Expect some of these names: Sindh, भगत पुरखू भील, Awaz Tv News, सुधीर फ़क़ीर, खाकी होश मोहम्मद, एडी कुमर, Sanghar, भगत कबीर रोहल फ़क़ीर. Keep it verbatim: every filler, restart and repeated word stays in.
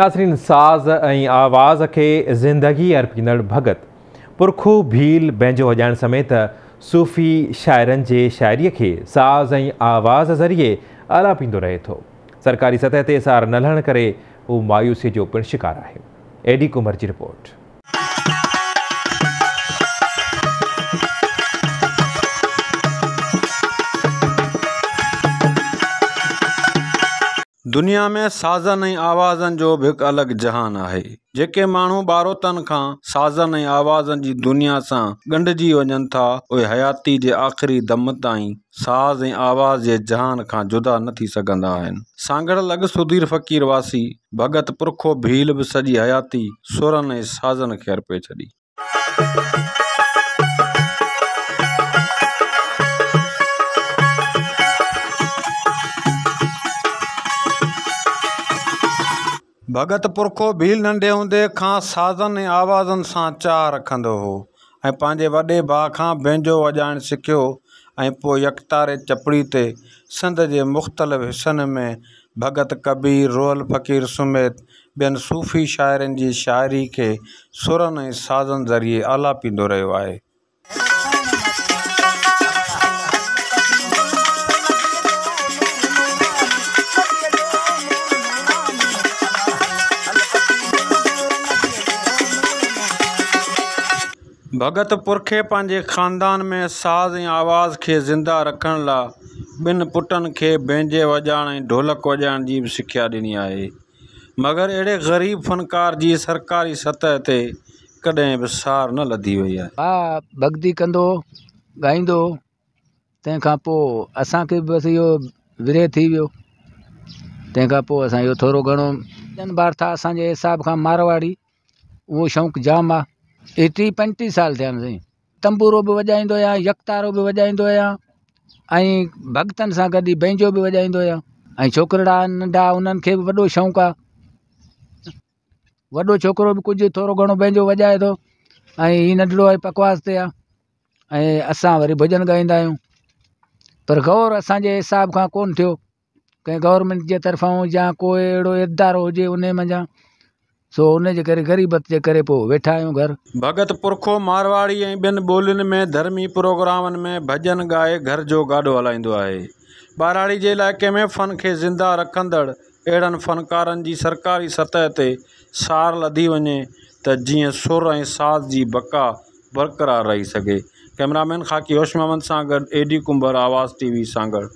नासरीन साज़ ऐं आवाज़ खे ज़िंदगी अर्पींदड़ भगत पुरखू भील बैंजो वॼाइण समेत सूफ़ी शाइरनि जे शाइरीअ खे साज़ ऐं आवाज़ ज़रिए अलापींदो रहे थो। सरकारी सतह ते सार न लहण करे वो मायूसी जो पिण शिकार है। एडी कुमर की रिपोर्ट। दुनिया में साज़न ऐं आवाज़न जो भी एक अलग जहान है। जेके मानू बारोतन खां साज़न ऐं आवाज़न की दुनिया से गंढजी वञन था उहे हयाती के आखिरी दम ताईं साज़ ऐं आवाज़ के जहान खां जुदा न थी सघंदा आहिनि। सांगड़ अॻु सुधीर फ़क़ीर वासी भगत पुरखो भील भी सॼी हयाती सुरन ऐं साज़न खे अर्पे छॾी। भगत पुरखो भील नंढे हूंदे खां साज़न ऐं आवाज़न सां चाह रखंदो हो ऐं पंहिंजे वॾे भाउ खां बैंजो वॼाइण सिखियो ऐं पोइ यकतारे चपड़ी ते सिंध जे मुख़्तलिफ़ हिस्सनि में भगत कबीर रोहल फ़क़ीर समेत ॿियनि सूफ़ी शाइरनि जी शाइरी खे सुरनि ऐं साज़न ज़रिए आलापींदो रहियो आहे। भगत पुरखे पंहिंजे ख़ानदान में साज़ ऐं आवाज़ खे ज़िंदा रखण लाइ ॿिनि पुटनि खे बैंजे वॼाइण ऐं ढोलक वॼाइण जी बि सिख्या ॾिनी आहे, मगर अहिड़े ग़रीब फ़नकार जी सरकारी सतह ते कॾहिं बि सार न लधी वई आहे। हा, भॻती कंदो ॻाईंदो, तंहिंखां पोइ असांखे बि बसि इहो विरह थी वियो। तंहिंखां पोइ असां इहो थोरो घणो ॿार था असांजे हिसाब खां मारवाड़ी, उहो शौक़ु जाम आहे। एटी पंटीह साल थिया आहिनि साईं। तंबूरो बि वॼाईंदो आहियां, यकतारो बि वॼाईंदो आहियां ऐं भॻतनि सां गॾु बैंजो बि वॼाईंदो आहियां ऐं छोकिरा नंढा उन्हनि खे बि वॾो शौक़ु आहे। वॾो छोकिरो बि कुझु थोरो घणो बैंजो वॼाए थो ऐं हीउ नंढिड़ो ऐं पकवास ते आहे ऐं असां वरी भॼन ॻाईंदा आहियूं। पर गौर असांजे हिसाब खां कोन थियो, कंहिं गवर्नमेंट जे तरफ़ां या को अहिड़ो इदारो हुजे उन मंझां, सो उन जे करे ग़रीबत जे करे पोइ वेठा आहियूं घर। भगत पुरखो मारवाड़ी ऐं ॿियनि ॿोलियुनि में धर्मी प्रोग्रामनि में भॼन ॻाए घर जो गाॾो हलाईंदो आहे। ॿाराड़ी जे इलाइक़े में फ़न खे ज़िंदा रखंदड़ अहिड़नि फ़नकारनि जी सरकारी सतह ते सार लधी वञे त जीअं सुर ऐं साज़ जी बका बरक़रार रही सघे। कैमरामैन खाकी होश मोहम्मद सां गॾु एडी कुंभर, आवाज़ टीवी, सांगड़।